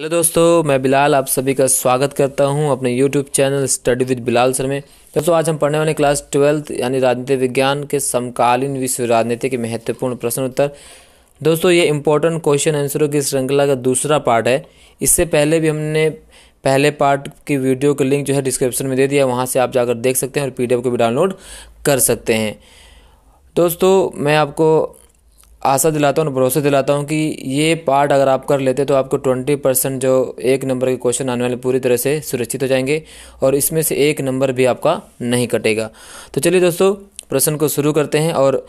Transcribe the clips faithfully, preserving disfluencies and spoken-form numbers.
Hello दोस्तों, मैं बिलाल आप सभी का स्वागत करता हूं अपने YouTube channel study with Bilal sir में। दोस्तों आज हम पढ़ने वाले क्लास ट्वेल्थ यानी राजनीति विज्ञान के समकालीन विश्व राजनीति के महत्वपूर्ण प्रश्न उत्तर। दोस्तों ये इम्पोर्टेंट क्वेश्चन आंसरों की श्रृंखला का दूसरा पार्ट है। इससे पहले भी हमने पहले पार्ट की वीडियो का लिंक जो है डिस्क्रिप्शन में दे दिया, वहाँ से आप जाकर देख सकते हैं और पी डी एफ को भी डाउनलोड कर सकते हैं। दोस्तों मैं आपको आशा दिलाता हूँ, भरोसा दिलाता हूँ कि ये पार्ट अगर आप कर लेते तो आपको बीस परसेंट जो एक नंबर के क्वेश्चन आने वाले पूरी तरह से सुरक्षित हो जाएंगे और इसमें से एक नंबर भी आपका नहीं कटेगा। तो चलिए दोस्तों प्रश्न को शुरू करते हैं। और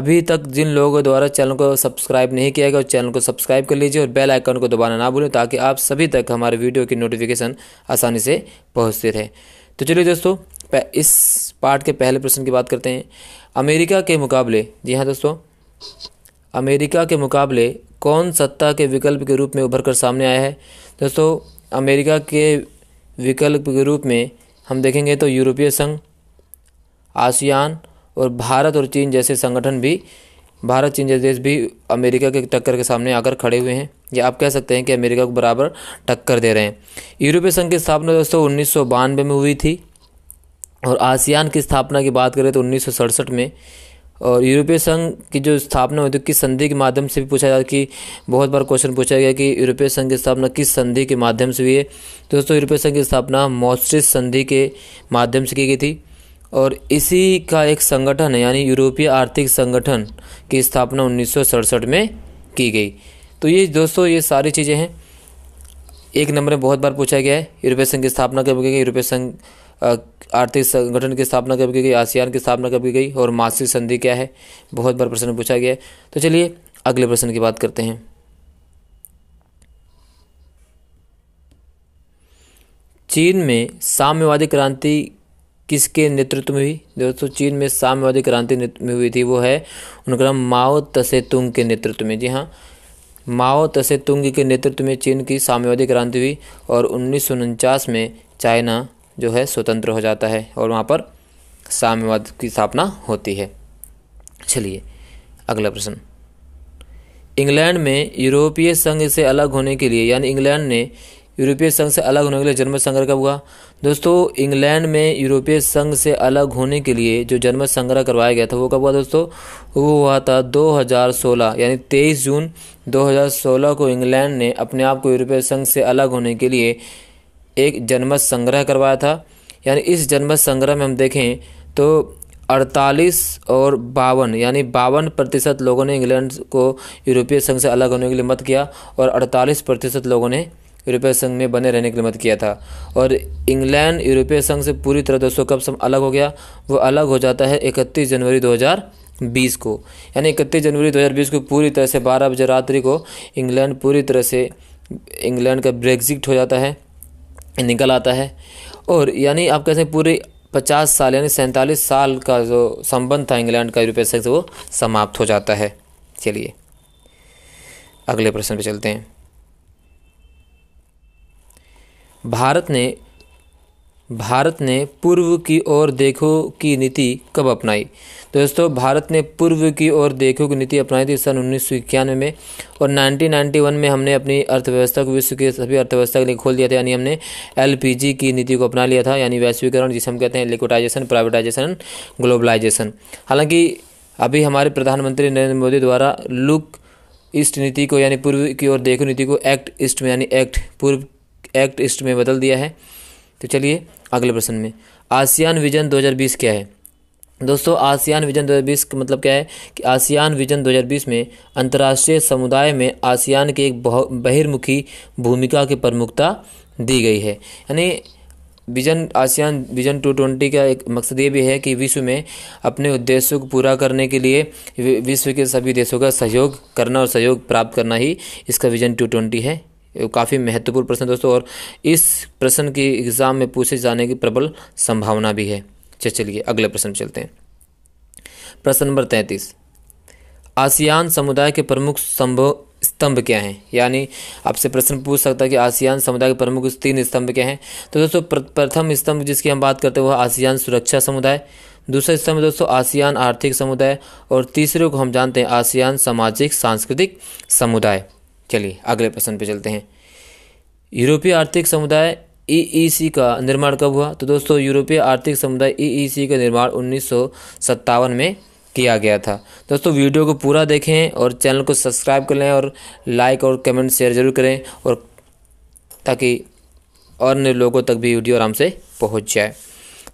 अभी तक जिन लोगों द्वारा चैनल को सब्सक्राइब नहीं किया गया, चैनल को सब्सक्राइब कर लीजिए और बेल आइकन को दबाना ना भूलें ताकि आप सभी तक हमारे वीडियो की नोटिफिकेशन आसानी से पहुँचती रहे। तो चलिए दोस्तों इस पार्ट के पहले प्रश्न की बात करते हैं। अमेरिका के मुकाबले, जी हाँ दोस्तों, अमेरिका के मुकाबले कौन सत्ता के विकल्प के रूप में उभर कर सामने आया है। दोस्तों अमेरिका के विकल्प के रूप में हम देखेंगे तो यूरोपीय संघ, आसियान और भारत और चीन जैसे संगठन भी, भारत चीन जैसे देश भी अमेरिका के टक्कर के सामने आकर खड़े हुए हैं। या आप कह सकते हैं कि अमेरिका को बराबर टक्कर दे रहे हैं। यूरोपीय संघ की स्थापना दोस्तों उन्नीस सौ बानवे में हुई थी और आसियान की स्थापना की बात करें तो उन्नीस सौ सड़सठ में। और यूरोपीय संघ की जो स्थापना हुई तो किस संधि के माध्यम से भी पूछा जाता, कि बहुत बार क्वेश्चन पूछा गया कि यूरोपीय संघ की स्थापना किस संधि के माध्यम से हुई है। दोस्तों यूरोपीय संघ की स्थापना मॉस्ट्रिस्ट संधि के माध्यम से की गई थी और इसी का एक संगठन है यानी यूरोपीय आर्थिक संगठन की स्थापना उन्नीस सौ सड़सठ में की गई। तो ये दोस्तों ये सारी चीज़ें हैं। एक नंबर में बहुत बार पूछा गया है यूरोपीय संघ की स्थापना कब की गई, यूरोपीय संघ आर्थिक संगठन की स्थापना कब की गई, आसियान की स्थापना कब की गई और मास्ट्रिक्ट संधि क्या है, बहुत बार प्रश्न पूछा गया है। तो चलिए अगले प्रश्न की बात करते हैं। चीन में साम्यवादी क्रांति किसके नेतृत्व में हुई। दोस्तों चीन में साम्यवादी क्रांति में हुई थी वो है उनका नाम माओ तसे तुंग के नेतृत्व में। जी हाँ, माओ तसे तुंग के नेतृत्व में चीन की साम्यवादी क्रांति हुई और उन्नीस सौ उनचास में चाइना जो है स्वतंत्र हो जाता है और वहाँ पर साम्यवाद की स्थापना होती है। चलिए अगला प्रश्न। इंग्लैंड में यूरोपीय संघ से अलग होने के लिए यानी इंग्लैंड ने यूरोपीय संघ से अलग होने के लिए जनमत संग्रह कब हुआ। दोस्तों इंग्लैंड में यूरोपीय संघ से अलग होने के लिए जो जनमत संग्रह करवाया गया था वो कब हुआ दोस्तों, वो हुआ था दो हज़ार सोलह यानी तेईस जून दो हज़ार सोलह को। इंग्लैंड ने अपने आप को यूरोपीय संघ से अलग होने के लिए एक जनमत संग्रह करवाया था। यानी इस जनमत संग्रह में हम देखें तो अड़तालीस और बावन यानी बावन प्रतिशत लोगों ने इंग्लैंड को यूरोपीय संघ से अलग होने के लिए मत किया और अड़तालीस प्रतिशत लोगों ने यूरोपीय संघ में बने रहने के लिए मत किया था। और इंग्लैंड यूरोपीय संघ से पूरी तरह दोस्तों कब से अलग हो गया, वो अलग हो जाता है इकतीस जनवरी दो हज़ार बीस को। यानी इकतीस जनवरी दो हज़ार बीस को पूरी तरह से बारह बजे रात्रि को इंग्लैंड पूरी तरह से, इंग्लैंड का ब्रेग्जिट हो जाता है, निकल आता है। और यानी आप कह सकते हैं पूरे पचास साल यानी सैंतालीस साल का जो संबंध था इंग्लैंड का यूरोपीय संघ से वो समाप्त हो जाता है। चलिए अगले प्रश्न पे चलते हैं। भारत ने भारत ने पूर्व की ओर देखो की नीति कब अपनाई। दोस्तों भारत ने पूर्व की ओर देखो की नीति अपनाई थी सन उन्नीस सौ इक्यानवे में और उन्नीस सौ इक्यानवे में हमने अपनी अर्थव्यवस्था को विश्व की सभी अर्थव्यवस्था के लिए खोल दिया था। यानी हमने एलपीजी की नीति को अपना लिया था यानी वैश्वीकरण, जिसे हम कहते हैं लिक्विडाइजेशन, प्राइवेटाइजेशन, ग्लोबलाइजेशन। हालांकि अभी हमारे प्रधानमंत्री नरेंद्र मोदी द्वारा लुक ईस्ट नीति को यानी पूर्व की ओर देखो नीति को एक्ट ईस्ट में यानी एक्ट पूर्व एक्ट ईस्ट में बदल दिया है। तो चलिए अगले प्रश्न में आसियान विजन दो हज़ार बीस क्या है। दोस्तों आसियान विजन दो हज़ार बीस का मतलब क्या है कि आसियान विजन दो हज़ार बीस में अंतर्राष्ट्रीय समुदाय में आसियान की एक बहिर्मुखी भूमिका की प्रमुखता दी गई है। यानी विजन आसियान विजन दो हज़ार बीस का एक मकसद ये भी है कि विश्व में अपने उद्देश्यों को पूरा करने के लिए विश्व के सभी देशों का सहयोग करना और सहयोग प्राप्त करना ही इसका विजन दो हज़ार बीस है। काफ़ी महत्वपूर्ण प्रश्न दोस्तों और इस प्रश्न की एग्जाम में पूछे जाने की प्रबल संभावना भी है। चलिए अगले प्रश्न चलते हैं। प्रश्न नंबर तैंतीस, आसियान समुदाय के प्रमुख स्तंभ क्या हैं। यानी आपसे प्रश्न पूछ सकता है कि आसियान समुदाय के प्रमुख तीन स्तंभ क्या हैं। तो दोस्तों प्रथम स्तंभ जिसकी हम बात करते हैं वह आसियान सुरक्षा समुदाय, दूसरा स्तंभ दोस्तों आसियान आर्थिक समुदाय और तीसरे को हम जानते हैं आसियान सामाजिक सांस्कृतिक समुदाय। चलिए अगले प्रश्न पे चलते हैं। यूरोपीय आर्थिक समुदाय ई ई सी का निर्माण कब हुआ? तो दोस्तों यूरोपीय आर्थिक समुदाय ई ई सी का निर्माण उन्नीस सौ सत्तावन में किया गया था। दोस्तों वीडियो को पूरा देखें और चैनल को सब्सक्राइब कर लें और लाइक और कमेंट शेयर जरूर करें और ताकि अन्य लोगों तक भी वीडियो आराम से पहुंच जाए।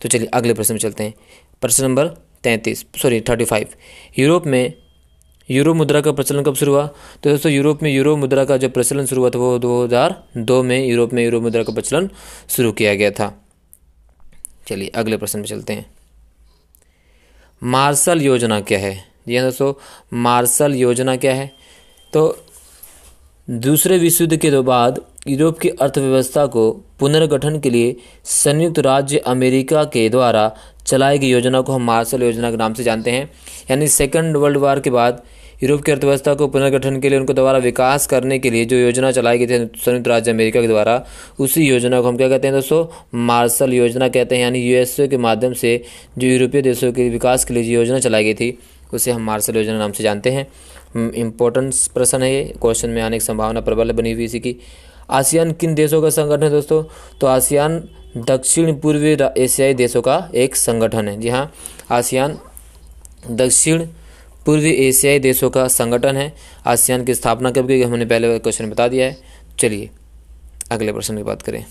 तो चलिए अगले प्रश्न में चलते हैं। प्रश्न नंबर तैंतीस सॉरी थर्टी फाइव यूरोप में यूरो मुद्रा का प्रचलन कब शुरू हुआ? तो दोस्तों यूरोप में यूरो मुद्रा का जो प्रचलन शुरू हुआ था वो दो हज़ार दो में यूरोप में यूरो मुद्रा का प्रचलन शुरू किया गया था। चलिए अगले प्रश्न में चलते हैं। मार्शल योजना क्या है? जी हाँ दोस्तों, मार्शल योजना क्या है? तो दूसरे विश्व युद्ध के बाद यूरोप की अर्थव्यवस्था को पुनर्गठन के लिए संयुक्त राज्य अमेरिका के द्वारा चलाई गई योजना को हम मार्शल योजना के नाम से जानते हैं। यानी सेकंड वर्ल्ड वार के बाद यूरोप की अर्थव्यवस्था को पुनर्गठन के लिए उनको दोबारा विकास करने के लिए जो योजना चलाई गई थी संयुक्त राज्य अमेरिका के द्वारा, उसी योजना को हम क्या कहते हैं दोस्तों? मार्शल योजना कहते हैं। यानी यूएसए के माध्यम से जो यूरोपीय देशों के विकास के लिए जो योजना चलाई गई थी उसे हम मार्शल योजना नाम से जानते हैं। इम्पोर्टेंस प्रश्न है, ये क्वेश्चन में आने की संभावना प्रबल बनी हुई इसी की। आसियान किन देशों का संगठन है दोस्तों? तो आसियान दक्षिण पूर्वी एशियाई देशों का एक संगठन है। जी हाँ, आसियान दक्षिण पूर्वी एशियाई देशों का संगठन है। आसियान की स्थापना कब की हमने पहले क्वेश्चन बता दिया है। चलिए अगले प्रश्न की बात करें।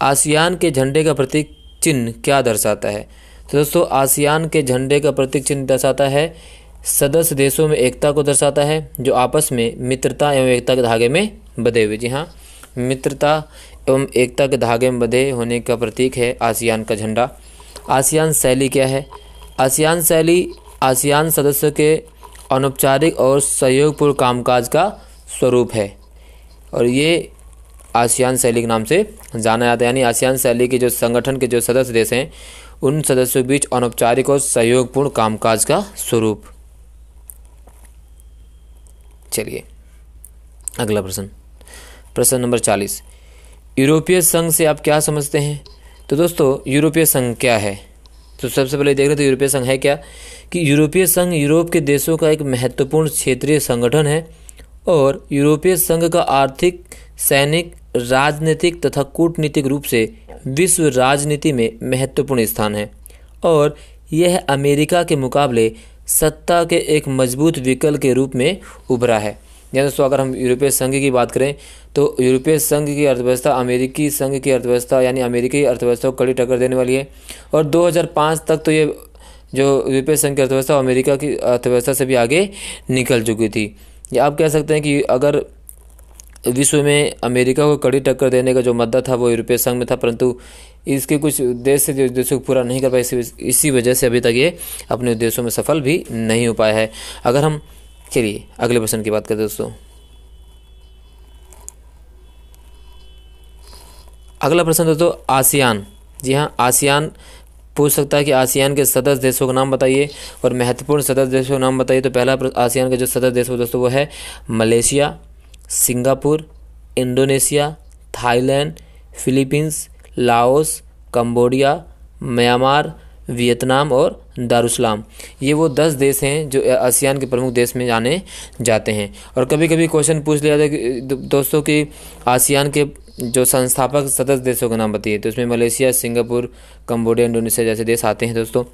आसियान के झंडे का प्रतीक चिन्ह क्या दर्शाता है? तो दोस्तों आसियान के झंडे का प्रतीक चिन्ह दर्शाता है सदस्य देशों में एकता को दर्शाता है जो आपस में मित्रता एवं एकता के धागे में बंधे हुए। जी हाँ, मित्रता एवं एकता के धागे में बंधे होने का प्रतीक है आसियान का झंडा। आसियान शैली क्या है? आसियान शैली आसियान सदस्यों के अनौपचारिक और सहयोगपूर्ण कामकाज का स्वरूप है और ये आसियान शैली के नाम से जाना जाता है। यानी आसियान शैली के जो संगठन के जो सदस्य देश हैं उन सदस्यों के बीच अनौपचारिक और सहयोगपूर्ण कामकाज का स्वरूप। चलिए अगला प्रश्न, प्रश्न नंबर चालीस। यूरोपीय संघ से आप क्या समझते हैं? तो दोस्तों यूरोपीय संघ क्या है? तो सबसे पहले देख रहे थे यूरोपीय संघ है क्या, कि यूरोपीय संघ यूरोप के देशों का एक महत्वपूर्ण क्षेत्रीय संगठन है और यूरोपीय संघ का आर्थिक, सैनिक, राजनीतिक तथा कूटनीतिक रूप से विश्व राजनीति में महत्वपूर्ण स्थान है और यह अमेरिका के मुकाबले सत्ता के एक मजबूत विकल्प के रूप में उभरा है। यानी दोस्तों अगर हम यूरोपीय संघ की बात करें तो यूरोपीय संघ की अर्थव्यवस्था अमेरिकी संघ की अर्थव्यवस्था यानी अमेरिकी अर्थव्यवस्था को कड़ी टक्कर देने वाली है और दो हज़ार पाँच तक तो ये जो यूरोपीय संघ की अर्थव्यवस्था अमेरिका की अर्थव्यवस्था से भी आगे निकल चुकी थी। या आप कह सकते हैं कि अगर विश्व में अमेरिका को कड़ी टक्कर देने का जो मुद्दा था वो यूरोपीय संघ में था, परंतु इसके कुछ उद्देश्य जो देशों को पूरा नहीं कर पाए, इसी इसी वजह से अभी तक ये अपने उद्देश्यों में सफल भी नहीं हो पाया है। अगर हम चलिए अगले प्रश्न की बात करते हैं दोस्तों। अगला प्रश्न दोस्तों आसियान। जी हाँ, आसियान पूछ सकता है कि आसियान के सदस्य देशों का नाम बताइए और महत्वपूर्ण सदस्य देशों का नाम बताइए। तो पहला आसियान के जो सदस्य देश हो दोस्तों वो है Malaysia, Singapore, Indonesia, Thailand, Philippines, Laos, Cambodia, Myanmar, Vietnam और दारुसलाम। ये वो दस देश हैं जो आसियान के प्रमुख देश में जाने जाते हैं। और कभी कभी क्वेश्चन पूछ लिया जाता है दोस्तों कि आसियान के जो संस्थापक सदस्य देशों का नाम बताइए, तो इसमें मलेशिया, सिंगापुर, कंबोडिया, इंडोनेशिया जैसे देश आते हैं। दोस्तों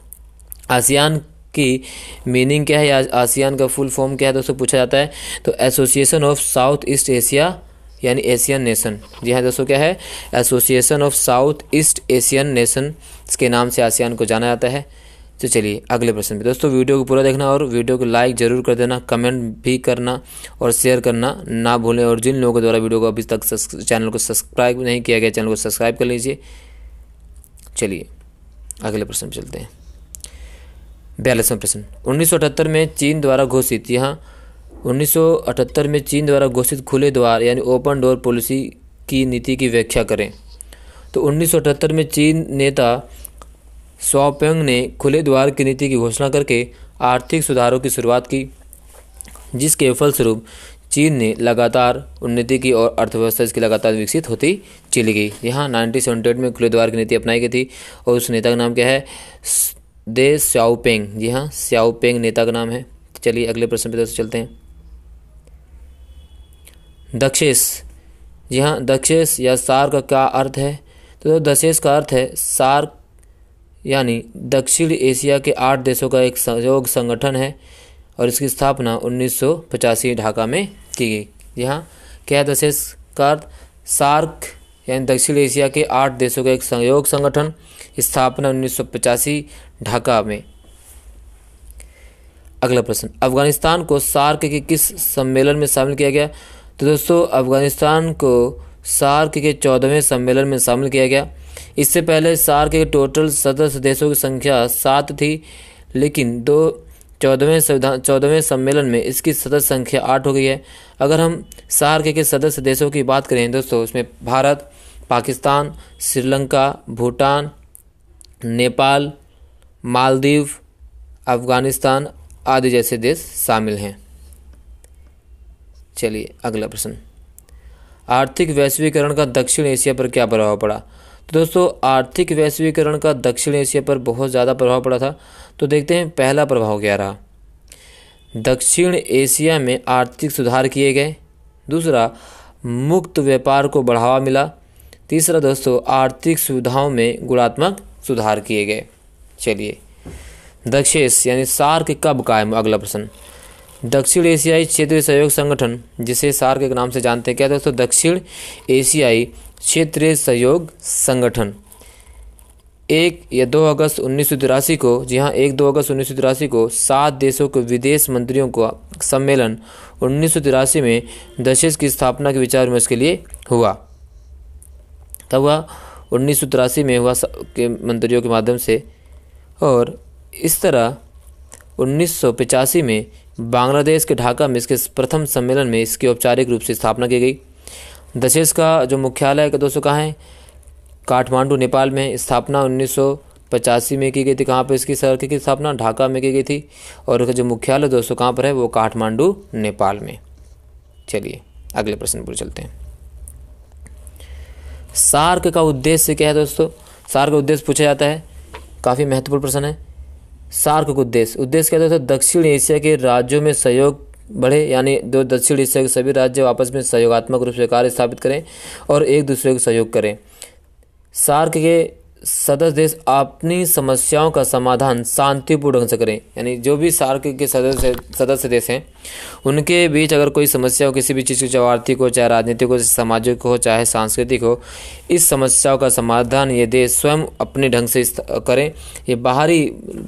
आसियान की मीनिंग क्या है या आसियान का फुल फॉर्म क्या है दोस्तों पूछा जाता है, तो association of south east Asia यानी एशियन नेशन। जी हाँ दोस्तों क्या है? Association of south east Asian nation, इसके नाम से आसियान को जाना जाता है। तो चलिए अगले प्रश्न पे दोस्तों वीडियो को पूरा देखना और वीडियो को लाइक ज़रूर कर देना, कमेंट भी करना और शेयर करना ना भूलें। और जिन लोगों के द्वारा वीडियो को अभी तक चैनल को सब्सक्राइब नहीं किया गया चैनल को सब्सक्राइब कर लीजिए। चलिए अगले प्रश्न पे चलते हैं। बयालीसवां प्रश्न, उन्नीस सौ अठहत्तर में चीन द्वारा घोषित, यहाँ उन्नीस सौ अठहत्तर में चीन द्वारा घोषित खुले द्वार यानी ओपन डोर पॉलिसी की नीति की व्याख्या करें। तो उन्नीस सौ अठहत्तर में चीन नेता शाओपिंग ने खुले द्वार की नीति की घोषणा करके आर्थिक सुधारों की शुरुआत की, जिसके फलस्वरूप चीन ने लगातार उन्नति की और अर्थव्यवस्था इसकी लगातार विकसित होती चली गई। यहाँ नाइनटीन सेवेंटी एट में खुले द्वार की नीति अपनाई गई थी और उस नेता का नाम क्या है? दे श्याओपिंग, जी हाँ श्याओपिंग नेता का नाम है। चलिए अगले प्रश्न पे दोस्तों चलते हैं। दक्षेस, जी हाँ दक्षेस या सार्क का क्या अर्थ है? तो दक्षेस का अर्थ है सार्क यानी दक्षिण एशिया के आठ देशों का एक सहयोग संगठन है और इसकी स्थापना उन्नीस सौ पचासी ढाका में की गई। जी हाँ क्या है दक्षेस का अर्थ? सार्क यानी दक्षिण एशिया के आठ देशों का एक सहयोग संगठन, स्थापना उन्नीस सौ पचासी ढाका में। अगला प्रश्न, अफगानिस्तान को सार्क के किस सम्मेलन में शामिल किया गया? तो दोस्तों अफगानिस्तान को सार्क के चौदहवें सम्मेलन में शामिल किया गया। इससे पहले सार्क के टोटल सदस्य देशों की संख्या सात थी, लेकिन दो चौदहवें संविधान चौदहवें सम्मेलन में इसकी सदस्य संख्या आठ हो गई है। अगर हम सार्क के सदस्य देशों की बात करें दोस्तों, उसमें भारत, पाकिस्तान, श्रीलंका, भूटान, नेपाल, मालदीव, अफगानिस्तान आदि जैसे देश शामिल हैं। चलिए अगला प्रश्न, आर्थिक वैश्वीकरण का दक्षिण एशिया पर क्या प्रभाव पड़ा? तो दोस्तों आर्थिक वैश्वीकरण का दक्षिण एशिया पर बहुत ज़्यादा प्रभाव पड़ा था। तो देखते हैं पहला प्रभाव क्या रहा। दक्षिण एशिया में आर्थिक सुधार किए गए। दूसरा, मुक्त व्यापार को बढ़ावा मिला। तीसरा दोस्तों, आर्थिक सुविधाओं में गुणात्मक सुधार किए गए। चलिए दक्षेस यानी सार्क कब कायम? अगला प्रश्न, दक्षिण एशियाई क्षेत्रीय सहयोग संगठन जिसे सार्क के नाम से जानते हैं क्या दोस्तों? दक्षिण एशियाई क्षेत्रीय सहयोग संगठन एक या दो अगस्त उन्नीस सौ तिरासी को, जी हाँ एक दो अगस्त उन्नीस सौ तिरासी को सात देशों के विदेश मंत्रियों का सम्मेलन उन्नीस सौ तिरासी में दक्षेस की स्थापना के विचार विमर्श के लिए हुआ। तब हुआ उन्नीस सौ तिरासी में हुआ के मंत्रियों के माध्यम से। और इस तरह उन्नीस सौ पचासी में बांग्लादेश के ढाका में इसके प्रथम सम्मेलन में इसकी औपचारिक रूप से स्थापना की गई। दक्षेस का जो मुख्यालय है दोस्तों कहाँ है? काठमांडू, नेपाल में। स्थापना उन्नीस सौ पचासी में की गई थी। कहाँ पर इसकी सार्क की स्थापना? ढाका में की गई थी। और उसका जो मुख्यालय दोस्तों कहाँ पर है? वो काठमांडू, नेपाल में। चलिए अगले प्रश्न पर चलते हैं। सार्क का उद्देश्य क्या है दोस्तों? सार्क का उद्देश्य पूछा जाता है, काफ़ी महत्वपूर्ण प्रश्न है। सार्क का उद्देश्य उद्देश्य क्या है दोस्तों? दक्षिण एशिया के राज्यों में सहयोग बढ़े, यानी दो दक्षिण एशिया के सभी राज्य आपस में सहयोगात्मक रूप से कार्य स्थापित करें और एक दूसरे को सहयोग करें। सार्क के सदस्य देश अपनी समस्याओं का समाधान शांतिपूर्ण ढंग से करें, यानी जो भी सार्क के सदस्य सदस्य देश हैं उनके बीच अगर कोई समस्या हो, किसी भी चीज़ की, चाहे आर्थिक हो, चाहे राजनीतिक हो, सामाजिक हो, चाहे सांस्कृतिक हो, इस समस्याओं का समाधान ये देश स्वयं अपने ढंग से करें। ये बाहरी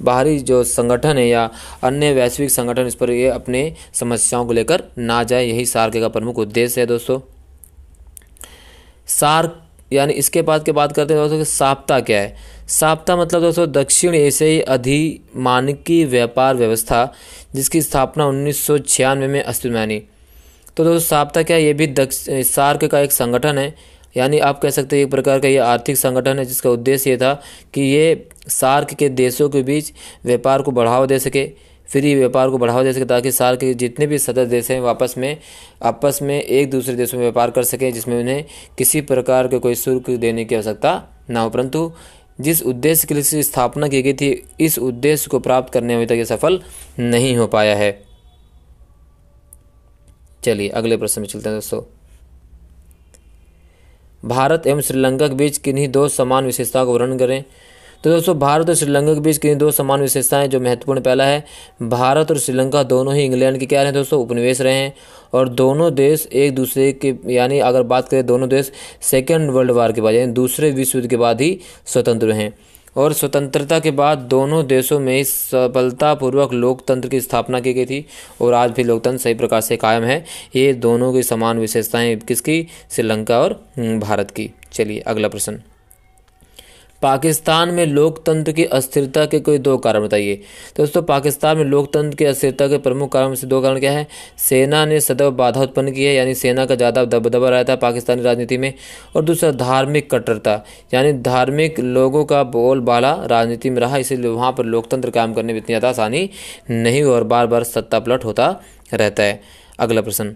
बाहरी जो संगठन है या अन्य वैश्विक संगठन, इस पर ये अपने समस्याओं को लेकर ना जाए, यही सार्क का प्रमुख उद्देश्य है दोस्तों। सार्क यानी इसके बाद के बात करते हैं दोस्तों कि साफ्टा क्या है? साफ्टा मतलब दोस्तों दक्षिण एशियाई अधिमानकी व्यापार व्यवस्था, जिसकी स्थापना उन्नीस सौ छियानवे में अस्तित्व में आई। तो दोस्तों साफ्टा क्या है? ये भी दक्षिण सार्क का एक संगठन है, यानी आप कह सकते हैं एक प्रकार का ये आर्थिक संगठन है, जिसका उद्देश्य ये था कि ये सार्क के देशों के बीच व्यापार को बढ़ावा दे सके, फ्री व्यापार को बढ़ावा दे सके, ताकि सार्क के जितने भी सदस्य देश हैं वापस में आपस में एक दूसरे देशों में व्यापार कर सकें, जिसमें उन्हें किसी प्रकार के कोई शुल्क देने की आवश्यकता ना हो। परंतु जिस उद्देश्य के लिए स्थापना की गई थी, इस उद्देश्य को प्राप्त करने में अभी तक ये सफल नहीं हो पाया है। चलिए अगले प्रश्न में चलते हैं दोस्तों। भारत एवं श्रीलंका के बीच किन्हीं दो समान विशेषताओं को वर्णन करें। तो दोस्तों भारत और श्रीलंका के बीच किन दो समान विशेषताएं हैं जो महत्वपूर्ण? पहला है, भारत और श्रीलंका दोनों ही इंग्लैंड के क्या रहे हैं दोस्तों? उपनिवेश रहे हैं। और दोनों देश एक दूसरे के, यानी अगर बात करें दोनों देश सेकेंड वर्ल्ड वार के बाद, यानी दूसरे विश्व युद्ध के बाद ही स्वतंत्र हैं। और स्वतंत्रता के बाद दोनों देशों में सफलतापूर्वक लोकतंत्र की स्थापना की गई थी और आज भी लोकतंत्र सही प्रकार से कायम है। ये दोनों की समान विशेषताएँ किसकी? श्रीलंका और भारत की। चलिए अगला प्रश्न, पाकिस्तान में लोकतंत्र की अस्थिरता के कोई दो कारण बताइए। दोस्तों पाकिस्तान में लोकतंत्र की अस्थिरता के प्रमुख कारण से दो कारण क्या है? सेना ने सदैव बाधा उत्पन्न की है, यानी सेना का ज़्यादा दबदबा रहता है पाकिस्तानी राजनीति में। और दूसरा धार्मिक कट्टरता, यानी धार्मिक लोगों का बोलबाला राजनीति में रहा, इसीलिए वहाँ पर लोकतंत्र कायम करने में इतनी ज़्यादा आसानी नहीं हुई और बार बार सत्ता पलट होता रहता है। अगला प्रश्न,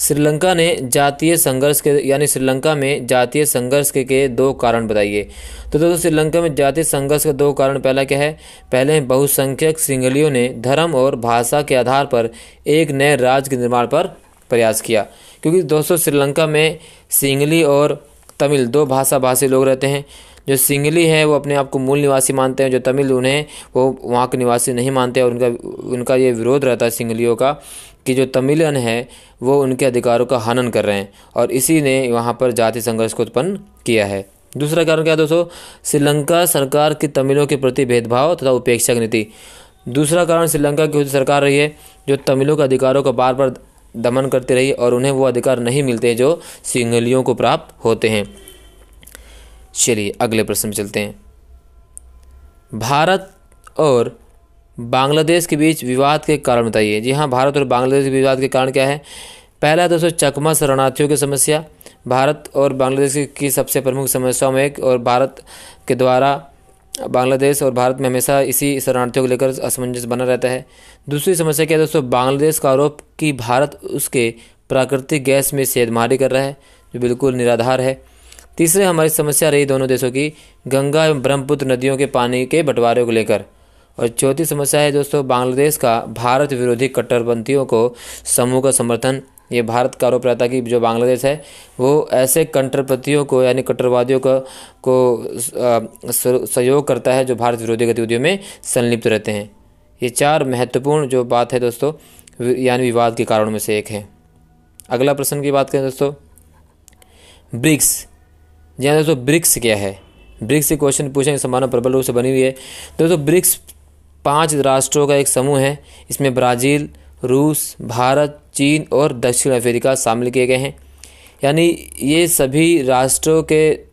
श्रीलंका ने जातीय संघर्ष के यानी श्रीलंका में जातीय संघर्ष के, के दो कारण बताइए। तो दोस्तों श्रीलंका में जातीय संघर्ष के दो कारण, पहला क्या है, पहले बहुसंख्यक सिंगलियों ने धर्म और भाषा के आधार पर एक नए राज्य के निर्माण पर प्रयास किया, क्योंकि दोस्तों श्रीलंका में सिंगली और तमिल दो भाषा भाषी लोग रहते हैं। जो सिंगली है वो अपने आप को मूल निवासी मानते हैं, जो तमिल उन्हें वो वहाँ के निवासी नहीं मानते और उनका उनका ये विरोध रहता है सिंगलियों का कि जो तमिलन है वो उनके अधिकारों का हनन कर रहे हैं, और इसी ने वहाँ पर जाति संघर्ष को उत्पन्न किया है। दूसरा कारण क्या है दोस्तों, श्रीलंका सरकार की तमिलों के प्रति भेदभाव तथा उपेक्षा की नीति। दूसरा कारण श्रीलंका की सरकार रही है जो तमिलों के अधिकारों का बार बार दमन करती रही और उन्हें वो अधिकार नहीं मिलते जो सिंगलियों को प्राप्त होते हैं। चलिए अगले प्रश्न में चलते हैं। भारत और बांग्लादेश के बीच विवाद के कारण बताइए। जी हाँ, भारत और बांग्लादेश के विवाद के कारण क्या है, पहला है दोस्तों चकमा शरणार्थियों की समस्या। भारत और बांग्लादेश की सबसे प्रमुख समस्याओं में एक, और भारत के द्वारा बांग्लादेश और भारत में हमेशा इसी शरणार्थियों को लेकर असमंजस बना रहता है। दूसरी समस्या क्या है दोस्तों, बांग्लादेश का आरोप कि भारत उसके प्राकृतिक गैस में सेधमारी कर रहा है, जो बिल्कुल निराधार है। तीसरे हमारी समस्या रही दोनों देशों की गंगा एवं ब्रह्मपुत्र नदियों के पानी के बंटवारे को लेकर। और चौथी समस्या है दोस्तों बांग्लादेश का भारत विरोधी कट्टरपंथियों को समूह का समर्थन। ये भारत का आरोप रहता है कि जो बांग्लादेश है वो ऐसे कट्टरपंथियों को यानी कट्टरवादियों को, को सहयोग करता है जो भारत विरोधी गतिविधियों में संलिप्त रहते हैं। ये चार महत्वपूर्ण जो बात है दोस्तों यानी विवाद के कारणों में से एक है। अगला प्रश्न की बात करें दोस्तों, ब्रिक्स। जी हाँ दोस्तों, ब्रिक्स क्या है, ब्रिक्स से क्वेश्चन पूछने की संभावना प्रबल रूप से बनी हुई है। दोस्तों ब्रिक्स पांच राष्ट्रों का एक समूह है, इसमें ब्राज़ील, रूस, भारत, चीन और दक्षिण अफ्रीका शामिल किए गए हैं। यानी ये सभी राष्ट्रों के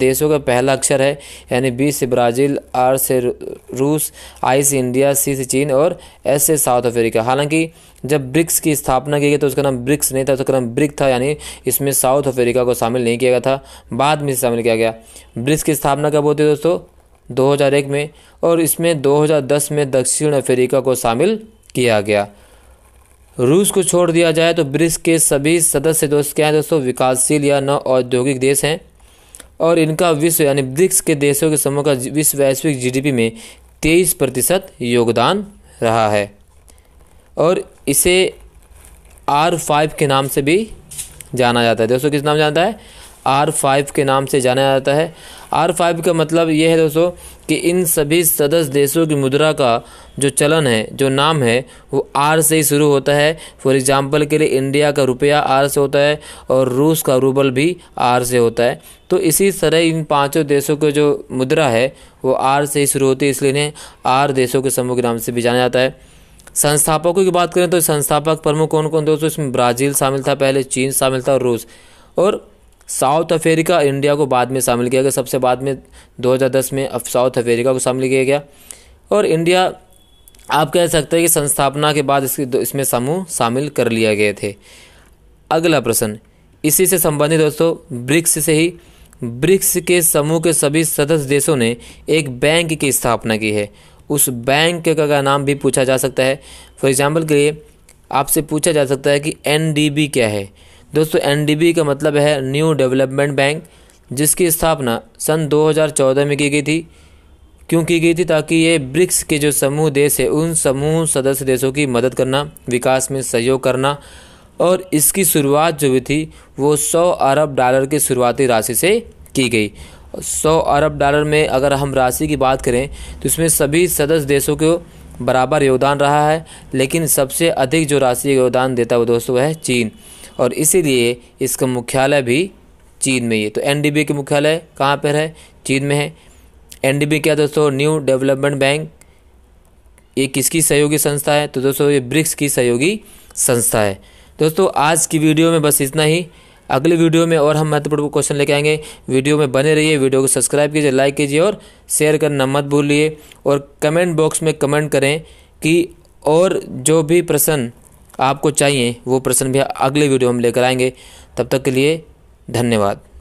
देशों का पहला अक्षर है, यानी बी से ब्राज़ील, आर से रूस, आई से इंडिया, सी से चीन और एस से साउथ अफ्रीका। हालांकि जब ब्रिक्स की स्थापना की गई तो उसका नाम ब्रिक्स नहीं था, उसका नाम ब्रिक था, यानी इसमें साउथ अफ्रीका को शामिल नहीं किया गया था, बाद में शामिल किया गया। ब्रिक्स की स्थापना कब होती है दोस्तों, दो हज़ार एक में, और इसमें दो हज़ार दस में दक्षिण अफ्रीका को शामिल किया गया। रूस को छोड़ दिया जाए तो ब्रिक्स के सभी सदस्य दोस्त क्या हैं दोस्तों, विकासशील या न औद्योगिक देश हैं, और इनका विश्व यानी ब्रिक्स के देशों के समूह का विश्व वैश्विक जीडीपी में तेईस प्रतिशत योगदान रहा है, और इसे आर फाइव के नाम से भी जाना जाता है। दोस्तों किस नाम जाना जाता है, आर फाइव के नाम से जाना जाता है। आर फाइव का मतलब ये है दोस्तों कि इन सभी सदस्य देशों की मुद्रा का जो चलन है, जो नाम है, वो आर से ही शुरू होता है। फॉर एग्जांपल के लिए इंडिया का रुपया आर से होता है और रूस का रूबल भी आर से होता है। तो इसी तरह इन पांचों देशों के जो मुद्रा है वो आर से ही शुरू होती है, इसलिए इन्हें आर देशों के समूह के नाम से भी जाना जाता है। संस्थापकों की बात करें तो संस्थापक प्रमुख कौन कौन दोस्तों, इसमें ब्राज़ील शामिल था पहले, चीन शामिल था और रूस, और साउथ अफ्रीका इंडिया को बाद में शामिल किया गया। सबसे बाद में दो हज़ार दस में अब साउथ अफ्रीका को शामिल किया गया, और इंडिया आप कह सकते हैं कि संस्थापना के बाद इसकी इसमें समूह शामिल कर लिए गए थे। अगला प्रश्न इसी से संबंधित दोस्तों ब्रिक्स से ही, ब्रिक्स के समूह के सभी सदस्य देशों ने एक बैंक की स्थापना की है। उस बैंक का नाम भी पूछा जा सकता है। फॉर एग्जाम्पल के लिए आपसे पूछा जा सकता है कि एन डी बी क्या है। दोस्तों एन डी बी का मतलब है न्यू डेवलपमेंट बैंक, जिसकी स्थापना सन दो हज़ार चौदह में की गई थी। क्यों की गई थी, ताकि ये ब्रिक्स के जो समूह देश है उन समूह सदस्य देशों की मदद करना, विकास में सहयोग करना, और इसकी शुरुआत जो भी थी वो सौ अरब डॉलर की शुरुआती राशि से की गई। सौ अरब डॉलर में अगर हम राशि की बात करें तो इसमें सभी सदस्य देशों को बराबर योगदान रहा है, लेकिन सबसे अधिक जो राशि योगदान देता है वो दोस्तों है चीन, और इसीलिए इसका मुख्यालय भी चीन में ही है। तो एन डी बी के मुख्यालय कहाँ पर है, चीन में है। एन डी बी क्या दोस्तों, न्यू डेवलपमेंट बैंक। ये किसकी सहयोगी संस्था है, तो दोस्तों ये ब्रिक्स की सहयोगी संस्था है। दोस्तों आज की वीडियो में बस इतना ही। अगली वीडियो में और हम महत्वपूर्ण क्वेश्चन लेके आएंगे। वीडियो में बने रहिए, वीडियो को सब्सक्राइब कीजिए, लाइक कीजिए और शेयर करना मत भूलिए, और कमेंट बॉक्स में कमेंट करें कि और जो भी प्रश्न आपको चाहिए वो प्रश्न भी अगले वीडियो में लेकर आएंगे। तब तक के लिए धन्यवाद।